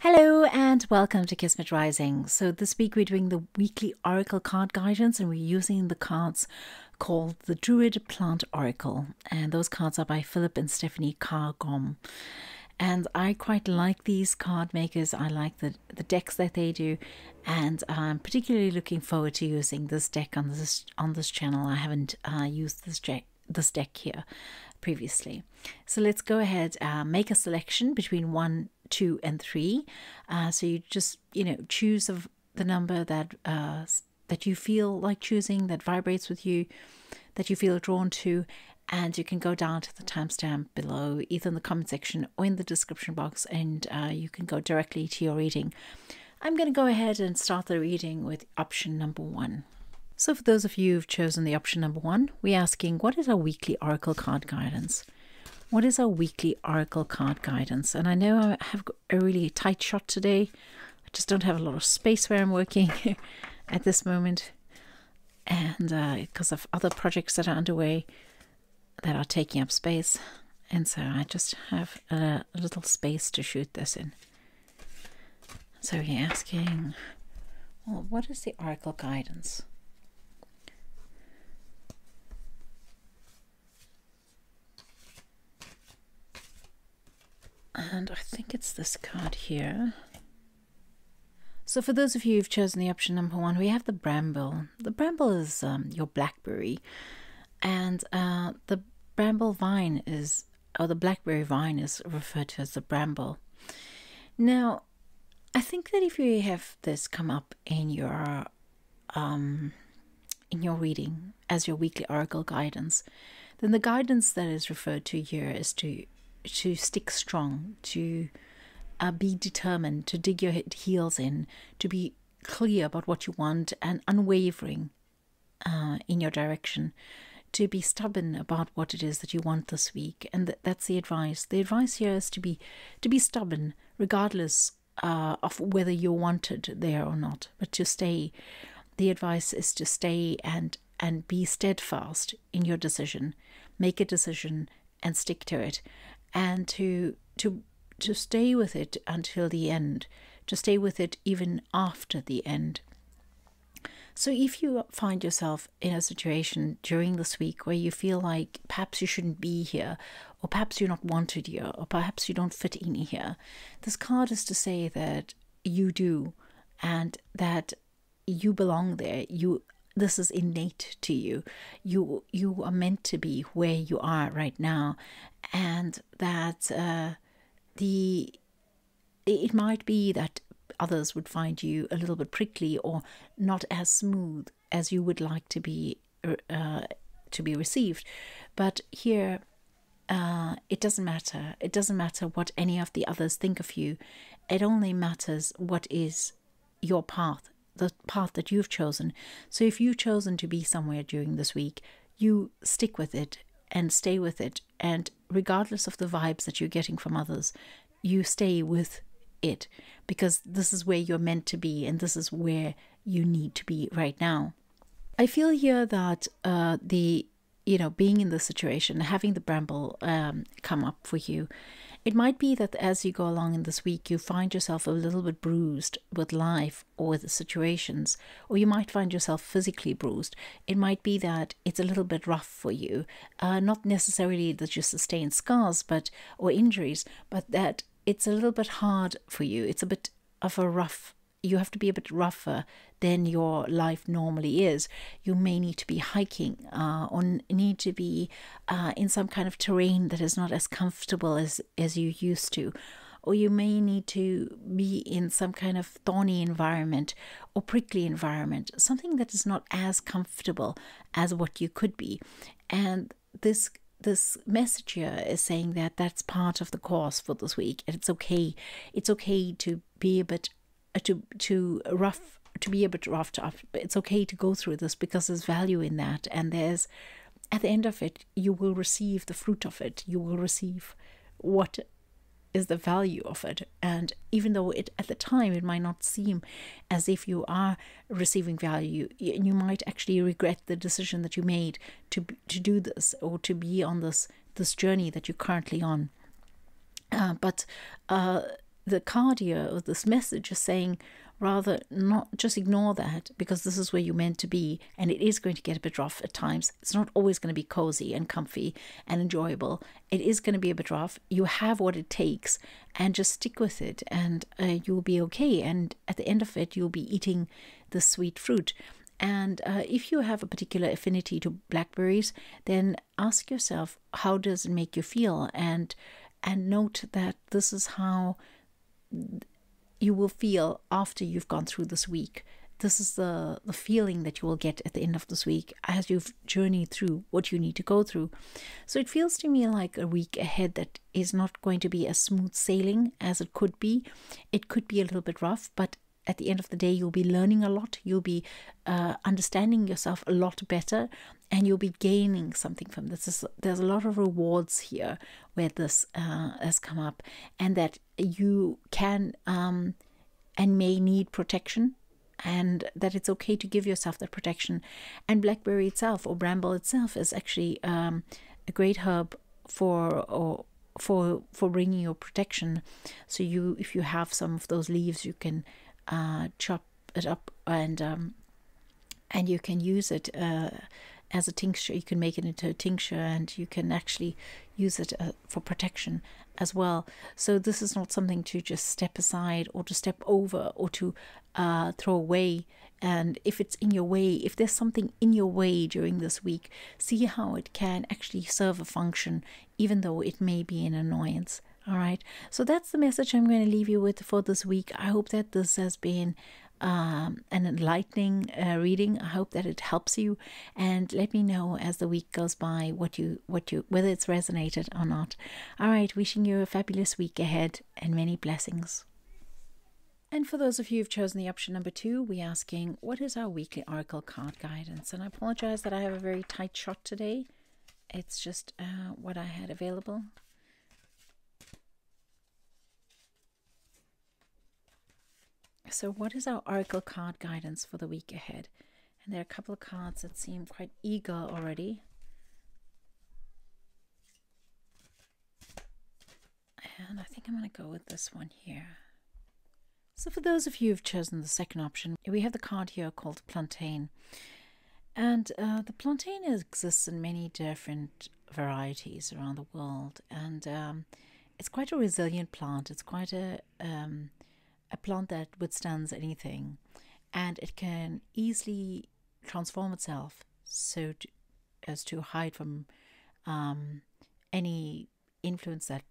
Hello and welcome to Kismet Rising. So this week we're doing the weekly oracle card guidance and we're using the cards called the Druid Plant Oracle. And those cards are by Philip and Stephanie Cargom. And I quite like these card makers. I like the decks that they do. And I'm particularly looking forward to using this deck on this channel. I haven't used this deck here previously. So let's go ahead and make a selection between 1, 2 and 3. So you just, you know, choose of the number that that you feel like choosing, that vibrates with you, that you feel drawn to, and you can go down to the timestamp below, either in the comment section or in the description box, and you can go directly to your reading. I'm going to go ahead and start the reading with option number 1. So for those of you who've chosen the option number 1, we're asking, what is our weekly oracle card guidance? What is our weekly oracle card guidance? And I know I have a really tight shot today. I just don't have a lot of space where I'm working at this moment. And because of other projects that are underway that are taking up space. And so I just have a little space to shoot this in. So we're asking, well, what is the oracle guidance? And I think it's this card here. So for those of you who've chosen the option number 1, we have the bramble. The bramble is your blackberry, and the bramble vine is, or the blackberry vine is referred to as the bramble. Now, I think that if you have this come up in your reading as your weekly oracle guidance, then the guidance that is referred to here is to stick strong, to be determined, to dig your heels in, to be clear about what you want and unwavering in your direction, to be stubborn about what it is that you want this week. And that's the advice. The advice here is to be stubborn, regardless of whether you're wanted there or not, but to stay. The advice is to stay and be steadfast in your decision. Make a decision and stick to it. And to stay with it until the end, to stay with it even after the end. So if you find yourself in a situation during this week where you feel like perhaps you shouldn't be here, or perhaps you're not wanted here, or perhaps you don't fit in here, this card is to say that you do, and that you belong there. This is innate to you. You are meant to be where you are right now, and that it might be that others would find you a little bit prickly or not as smooth as you would like to be received, but here it doesn't matter. It doesn't matter what any of the others think of you. It only matters what is your path, the path that you've chosen. So if you've chosen to be somewhere during this week, you stick with it and stay with it. And regardless of the vibes that you're getting from others, you stay with it, because this is where you're meant to be, and this is where you need to be right now. I feel here that being in this situation, having the bramble come up for you, it might be that as you go along in this week, you find yourself a little bit bruised with life or with the situations, or you might find yourself physically bruised. It might be that it's a little bit rough for you, not necessarily that you sustain scars or injuries, but that it's a little bit hard for you. It's a bit of a rough. You have to be a bit rougher than your life normally is. You may need to be hiking or need to be in some kind of terrain that is not as comfortable as you used to. Or you may need to be in some kind of thorny environment or prickly environment, something that is not as comfortable as what you could be. And this message here is saying that that's part of the course for this week. And it's okay. It's okay to be a bit roughed up. It's okay to go through this, because there's value in that, and there's, at the end of it, you will receive the fruit of it. You will receive what is the value of it. And even though at the time it might not seem as if you are receiving value, you might actually regret the decision that you made to do this, or to be on this journey that you're currently on. But the card here, or this message, is saying rather not just ignore that, because this is where you're meant to be, and it is going to get a bit rough at times. It's not always going to be cozy and comfy and enjoyable. It is going to be a bit rough. You have what it takes, and just stick with it, and you'll be okay. And at the end of it, you'll be eating the sweet fruit. And if you have a particular affinity to blackberries, then ask yourself, how does it make you feel? And note that this is how you will feel after you've gone through this week. This is the feeling that you will get at the end of this week as you've journeyed through what you need to go through. So it feels to me like a week ahead that is not going to be as smooth sailing as it could be. It could be a little bit rough, but at the end of the day, you'll be learning a lot. You'll be understanding yourself a lot better, and you'll be gaining something from this. There's a lot of rewards here where this has come up, and that you can and may need protection, and that it's okay to give yourself that protection. And blackberry itself, or bramble itself, is actually a great herb for bringing your protection. So you, if you have some of those leaves, you can chop it up, and you can use it as a tincture. You can make it into a tincture, and you can actually use it for protection as well. So this is not something to just step aside, or to step over, or to throw away. And if it's in your way, if there's something in your way during this week, see how it can actually serve a function, even though it may be an annoyance. All right, so that's the message I'm going to leave you with for this week. I hope that this has been an enlightening reading. I hope that it helps you, and let me know as the week goes by whether it's resonated or not. All right, wishing you a fabulous week ahead, and many blessings. And for those of you who've chosen the option number 2, we're asking, what is our weekly oracle card guidance? And I apologize that I have a very tight shot today. It's just what I had available. So what is our oracle card guidance for the week ahead? And there are a couple of cards that seem quite eager already. And I think I'm going to go with this one here. So for those of you who've chosen the second option, we have the card here called plantain. And the plantain exists in many different varieties around the world. And it's quite a resilient plant. It's quite a plant that withstands anything, and it can easily transform itself so as to hide from any influence that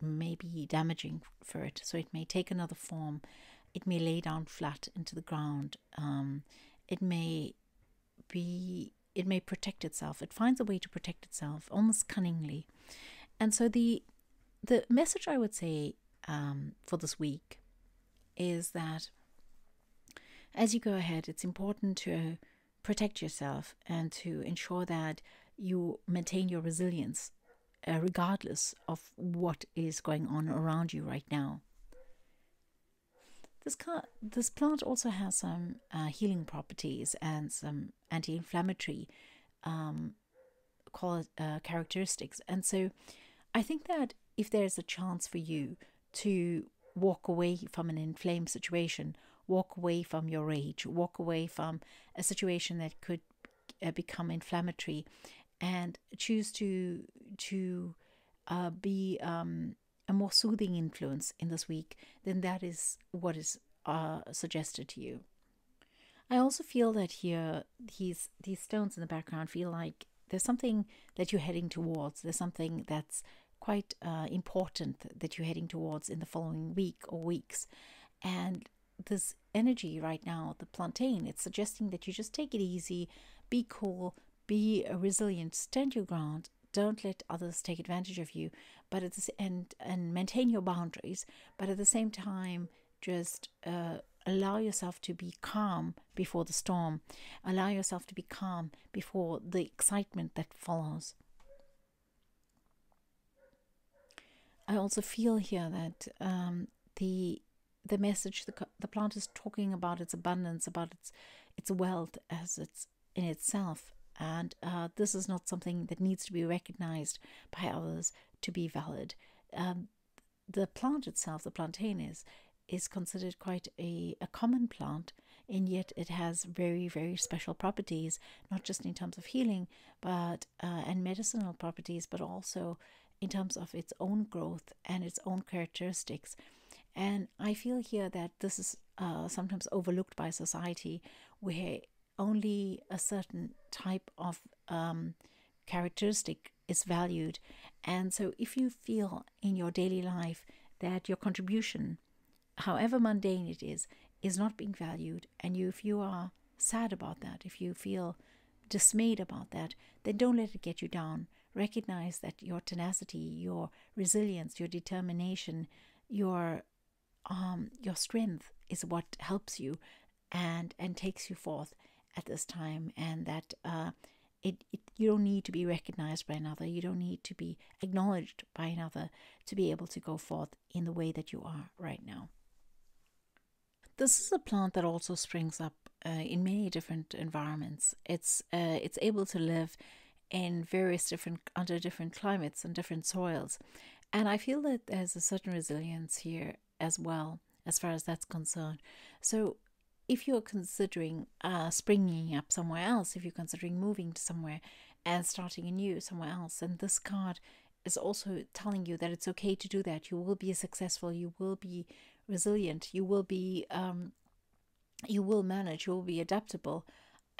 may be damaging for it. So it may take another form. It may lay down flat into the ground. It may protect itself. It finds a way to protect itself almost cunningly. And so the message I would say for this week is that as you go ahead, it's important to protect yourself and to ensure that you maintain your resilience regardless of what is going on around you right now. This plant also has some healing properties and some anti-inflammatory characteristics. And so I think that if there's a chance for you to walk away from an inflamed situation, walk away from your rage, walk away from a situation that could become inflammatory, and choose to be a more soothing influence in this week, then that is what is suggested to you. I also feel that here, these stones in the background feel like there's something that you're heading towards. There's something that's quite important that you're heading towards in the following week or weeks. And this energy right now, the plantain, it's suggesting that you just take it easy, be cool, be resilient, stand your ground, don't let others take advantage of you, but at this end, and maintain your boundaries, but at the same time, just allow yourself to be calm before the storm, allow yourself to be calm before the excitement that follows. I also feel here that the message the plant is talking about its abundance, about its wealth as it's in itself, and this is not something that needs to be recognized by others to be valid. the plant itself, the plantainus, is considered quite a common plant, and yet it has very, very special properties, not just in terms of healing but and medicinal properties, but also in terms of its own growth and its own characteristics. And I feel here that this is sometimes overlooked by society, where only a certain type of characteristic is valued. And so if you feel in your daily life that your contribution, however mundane it is not being valued, and if you are sad about that, if you feel dismayed about that, then don't let it get you down. Recognize that your tenacity, your resilience, your determination, your strength is what helps you and takes you forth at this time, and that you don't need to be recognized by another, you don't need to be acknowledged by another to be able to go forth in the way that you are right now. This is a plant that also springs up in many different environments. It's able to live in various different, under different climates and different soils. And I feel that there's a certain resilience here as well, as far as that's concerned. So if you're considering springing up somewhere else, if you're considering moving to somewhere and starting anew somewhere else, then this card is also telling you that it's okay to do that. You will be successful, you will be resilient, you will be, you will manage, you will be adaptable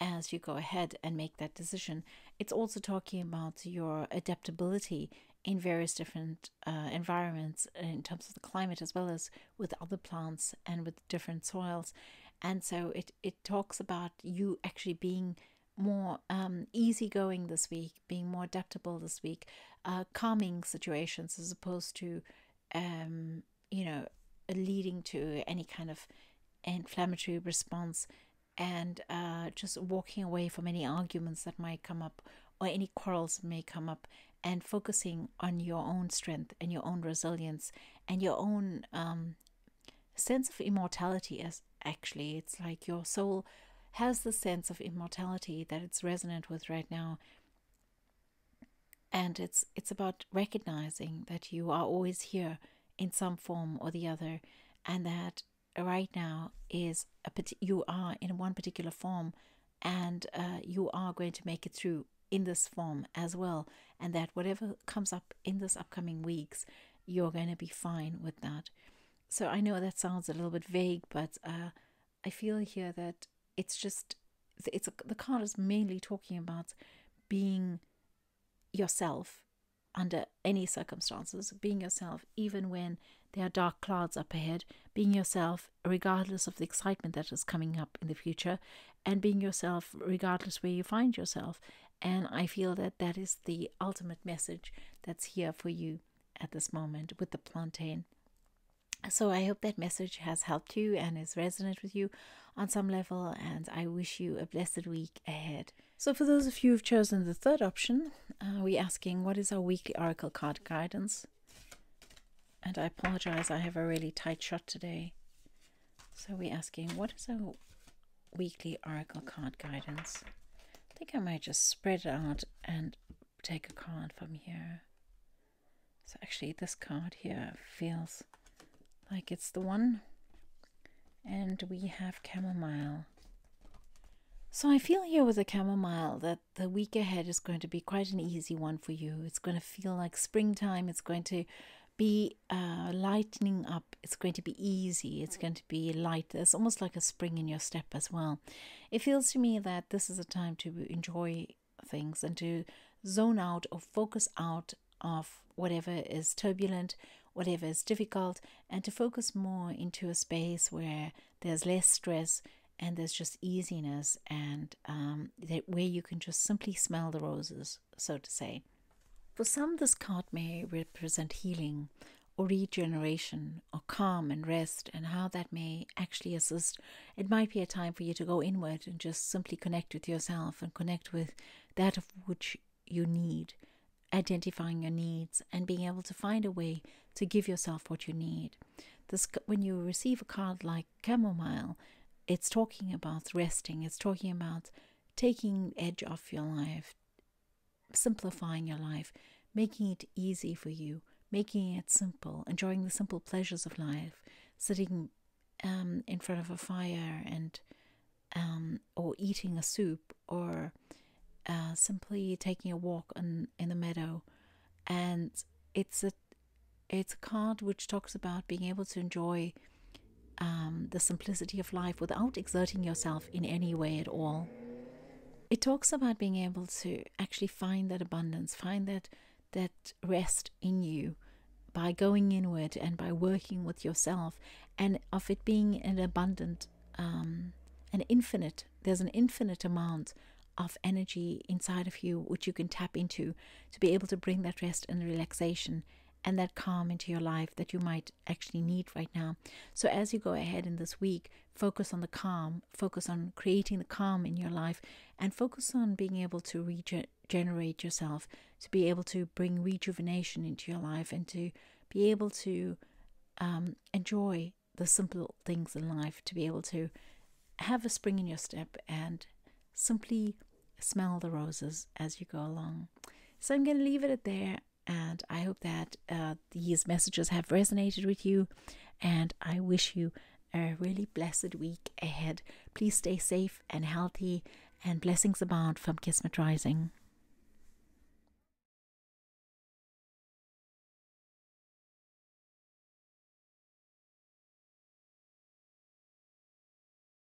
as you go ahead and make that decision. It's also talking about your adaptability in various different environments, in terms of the climate, as well as with other plants and with different soils. And so it talks about you actually being more easygoing this week, being more adaptable this week, calming situations as opposed to, you know, leading to any kind of inflammatory response, and just walking away from any arguments that might come up or any quarrels may come up, and focusing on your own strength and your own resilience and your own sense of immortality. As actually, it's like your soul has the sense of immortality that it's resonant with right now, and it's about recognizing that you are always here in some form or the other, and that right now is you are in one particular form, and you are going to make it through in this form as well, and that whatever comes up in this upcoming weeks, you're going to be fine with that. So I know that sounds a little bit vague, but I feel here that the card is mainly talking about being yourself under any circumstances, being yourself even when there are dark clouds up ahead, being yourself regardless of the excitement that is coming up in the future, and being yourself regardless where you find yourself. And I feel that that is the ultimate message that's here for you at this moment with the plantain. So I hope that message has helped you and is resonant with you on some level, and I wish you a blessed week ahead. So for those of you who've chosen the third option, we're asking, what is our weekly oracle card guidance? And I apologize, I have a really tight shot today. So we're asking, what is our weekly oracle card guidance? I think I might just spread it out and take a card from here. So actually this card here feels like it's the one, and we have chamomile. So I feel here with the chamomile that the week ahead is going to be quite an easy one for you. It's going to feel like springtime. It's going to be lightening up. It's going to be easy. It's going to be light. There's almost like a spring in your step as well. It feels to me that this is a time to enjoy things and to zone out or focus out of whatever is turbulent, whatever is difficult, and to focus more into a space where there's less stress and there's just easiness, and where you can just simply smell the roses, so to say. For some, this card may represent healing or regeneration or calm and rest, and how that may actually assist. It might be a time for you to go inward and just simply connect with yourself and connect with that of which you need, identifying your needs and being able to find a way to give yourself what you need. This, when you receive a card like chamomile, it's talking about resting. It's talking about taking the edge off your life, simplifying your life, making it easy for you, making it simple, enjoying the simple pleasures of life, sitting in front of a fire and or eating a soup, or simply taking a walk in the meadow. And it's a card which talks about being able to enjoy the simplicity of life without exerting yourself in any way at all. It talks about being able to actually find that abundance, find that rest in you by going inward and by working with yourself, and of it being an abundant, there's an infinite amount of energy inside of you which you can tap into to be able to bring that rest and relaxation and that calm into your life that you might actually need right now. So as you go ahead in this week, focus on the calm, focus on creating the calm in your life, and focus on being able to regenerate yourself, to be able to bring rejuvenation into your life, and to be able to enjoy the simple things in life, to be able to have a spring in your step and simply smell the roses as you go along. So I'm going to leave it at there, and I hope that these messages have resonated with you, and I wish you a really blessed week ahead. Please stay safe and healthy, and blessings abound from Kismet Rising.